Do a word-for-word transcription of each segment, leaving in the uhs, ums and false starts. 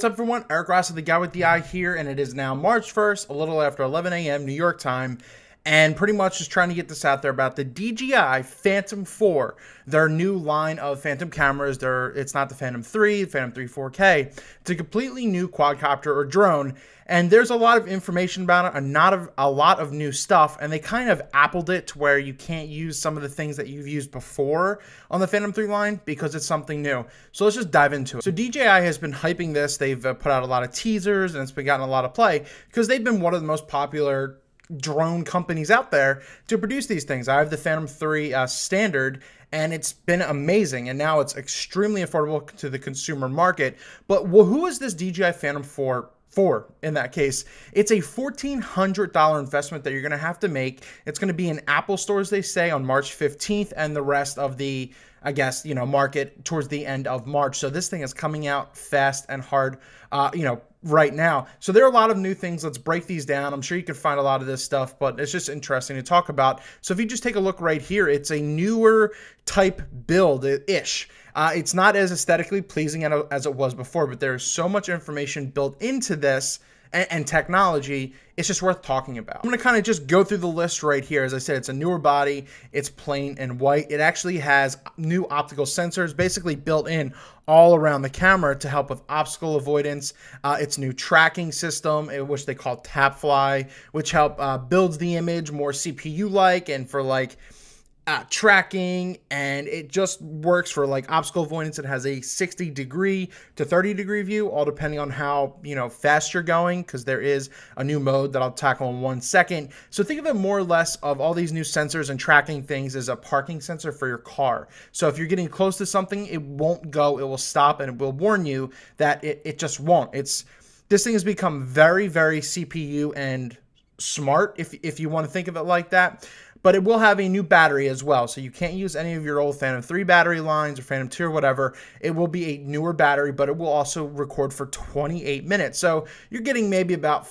What's up everyone, Eric Ross of the guy with the eye here, and it is now March first, a little after eleven A M New York time, and pretty much just trying to get this out there about the D J I Phantom four, their new line of Phantom cameras. They're, it's not the Phantom three, Phantom three four K, it's a completely new quadcopter or drone, and there's a lot of information about it, and not a, a lot of new stuff, and they kind of appled it to where you can't use some of the things that you've used before on the Phantom three line because it's something new. So let's just dive into it. So D J I has been hyping this, they've put out a lot of teasers, and it's been gotten a lot of play because they've been one of the most popular drone companies out there to produce these things. I have the Phantom three uh, standard, and it's been amazing, and now it's extremely affordable to the consumer market. But well, who is this D J I Phantom four for in that case? It's a fourteen hundred dollar investment that you're gonna have to make. It's gonna be in Apple stores, they say, on March fifteenth, and the rest of the, I guess, you know, market towards the end of March. So this thing is coming out fast and hard, uh, you know, right now. So there are a lot of new things. Let's break these down. I'm sure you can find a lot of this stuff, but it's just interesting to talk about. So if you just take a look right here, it's a newer type build-ish. Uh, it's not as aesthetically pleasing as it was before, but there's so much information built into this and, and technology, it's just worth talking about. I'm gonna kind of just go through the list right here. As I said, it's a newer body, it's plain and white. It actually has new optical sensors basically built in all around the camera to help with obstacle avoidance. Uh, its new tracking system, which they call tap fly, which help uh, builds the image more C P U-like and for like, Uh, tracking, and it just works for like obstacle avoidance. It has a sixty degree to thirty degree view, all depending on how, you know, fast you're going, because there is a new mode that I'll tackle in one second. So think of it more or less of all these new sensors and tracking things as a parking sensor for your car. So if you're getting close to something, it won't go, it will stop, and it will warn you that it, it just won't. It's, this thing has become very, very C P U and smart, if, if you want to think of it like that. But it will have a new battery as well, so you can't use any of your old Phantom three battery lines or Phantom two or whatever. It will be a newer battery, but it will also record for twenty-eight minutes. So you're getting maybe about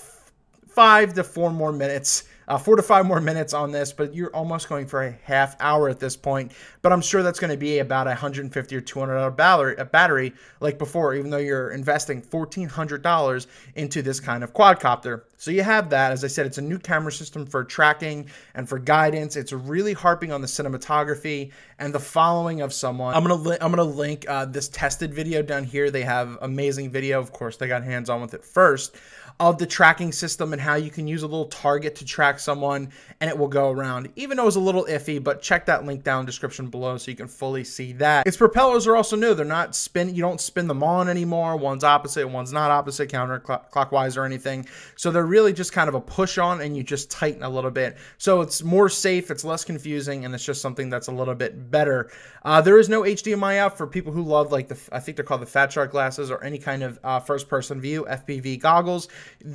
five to four more minutes, uh, four to five more minutes on this, but you're almost going for a half hour at this point. But I'm sure that's going to be about a hundred fifty dollars or two hundred dollar battery, a battery like before, even though you're investing fourteen hundred dollars into this kind of quadcopter. So you have that. As I said, it's a new camera system for tracking and for guidance. It's really harping on the cinematography and the following of someone. I'm gonna I'm gonna link uh, this tested video down here. They have amazing video. Of course, they got hands on with it first, of the tracking system and how you can use a little target to track someone and it will go around. Even though it's a little iffy, but check that link down in the description below so you can fully see that. Its propellers are also new. They're not spin. You don't spin them on anymore. One's opposite, one's not opposite, counterclockwise or anything. So they're really just kind of a push on and you just tighten a little bit. So it's more safe, it's less confusing, and it's just something that's a little bit better. Uh, there is no H D M I out for people who love like the, I think they're called the Fat Shark glasses or any kind of uh, first person view, F P V goggles.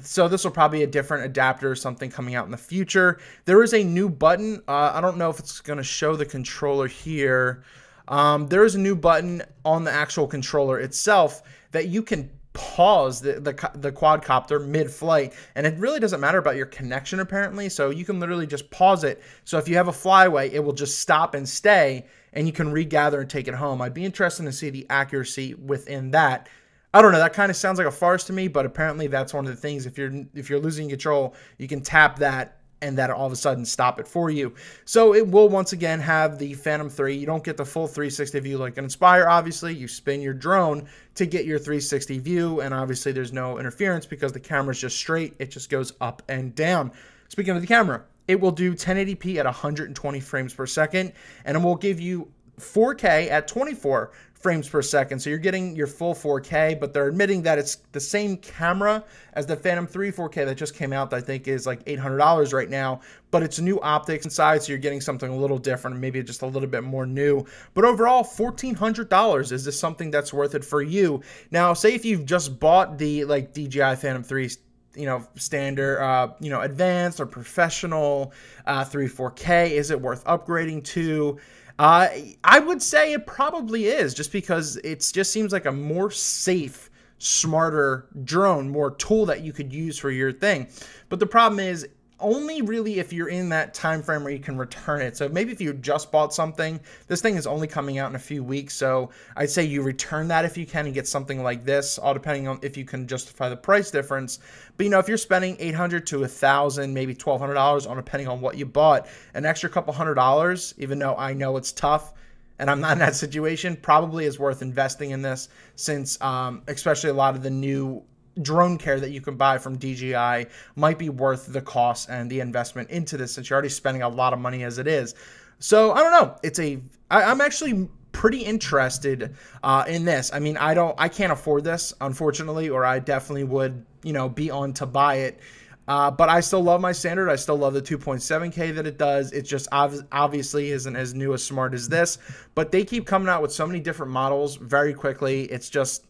So this will probably be a different adapter or something coming out in the future. There is a new button. Uh, I don't know if it's going to show the controller here. Um, there is a new button on the actual controller itself that you can pause the, the, the quadcopter mid-flight, and it really doesn't matter about your connection apparently, so you can literally just pause it. So if you have a flyway, it will just stop and stay, and you can regather and take it home. I'd be interested to see the accuracy within that. I don't know, that kind of sounds like a farce to me, but apparently that's one of the things. If you're, if you're losing control, you can tap that and that'll all of a sudden stop it for you. So it will once again have the Phantom three. You don't get the full three sixty view like an Inspire, obviously. You spin your drone to get your three sixty view, and obviously there's no interference because the camera's just straight. It just goes up and down. Speaking of the camera, it will do ten eighty p at one hundred twenty frames per second, and it will give you four K at twenty-four frames per second. So you're getting your full four K, but they're admitting that it's the same camera as the Phantom three four K that just came out that I think is like eight hundred dollars right now, but it's new optics inside, so you're getting something a little different, maybe just a little bit more new. But overall, fourteen hundred dollars, is this something that's worth it for you? Now, say if you've just bought the like D J I Phantom three, you know, standard, uh, you know, advanced or professional uh, three four K, is it worth upgrading to? Uh, I would say it probably is, just because it just seems like a more safe, smarter drone, more tool that you could use for your thing. But the problem is, only really if you're in that time frame where you can return it. So maybe if you just bought something, this thing is only coming out in a few weeks, so I'd say you return that if you can and get something like this, all depending on if you can justify the price difference. But you know, if you're spending eight hundred to a thousand, maybe twelve hundred dollars on depending on what you bought, an extra couple hundred dollars, even though I know it's tough and I'm not in that situation, probably is worth investing in this, since um, especially a lot of the new drone care that you can buy from D J I might be worth the cost and the investment into this, since you're already spending a lot of money as it is. So I don't know. It's a I, I'm actually pretty interested uh, in this. I mean, I don't I can't afford this, unfortunately, or I definitely would, you know, be on to buy it. Uh, but I still love my standard. I still love the two point seven K that it does. It just ob obviously isn't as new, as smart as this, but they keep coming out with so many different models very quickly. It's just,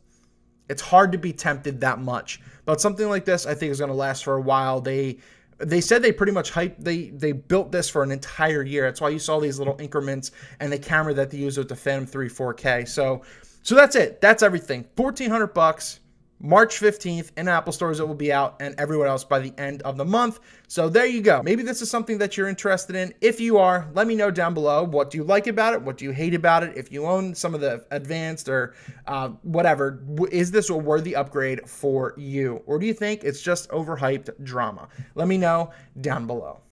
it's hard to be tempted that much. But something like this, I think, is going to last for a while. They they said they pretty much hyped, they, they built this for an entire year. That's why you saw these little increments and the camera that they use with the Phantom three four K. So, so that's it. That's everything. fourteen hundred bucks. March fifteenth in Apple stores it will be out, and everywhere else by the end of the month. So there you go. Maybe this is something that you're interested in. If you are, let me know down below. What do you like about it? What do you hate about it? If you own some of the advanced or uh, whatever, is this a worthy upgrade for you? Or do you think it's just overhyped drama? Let me know down below.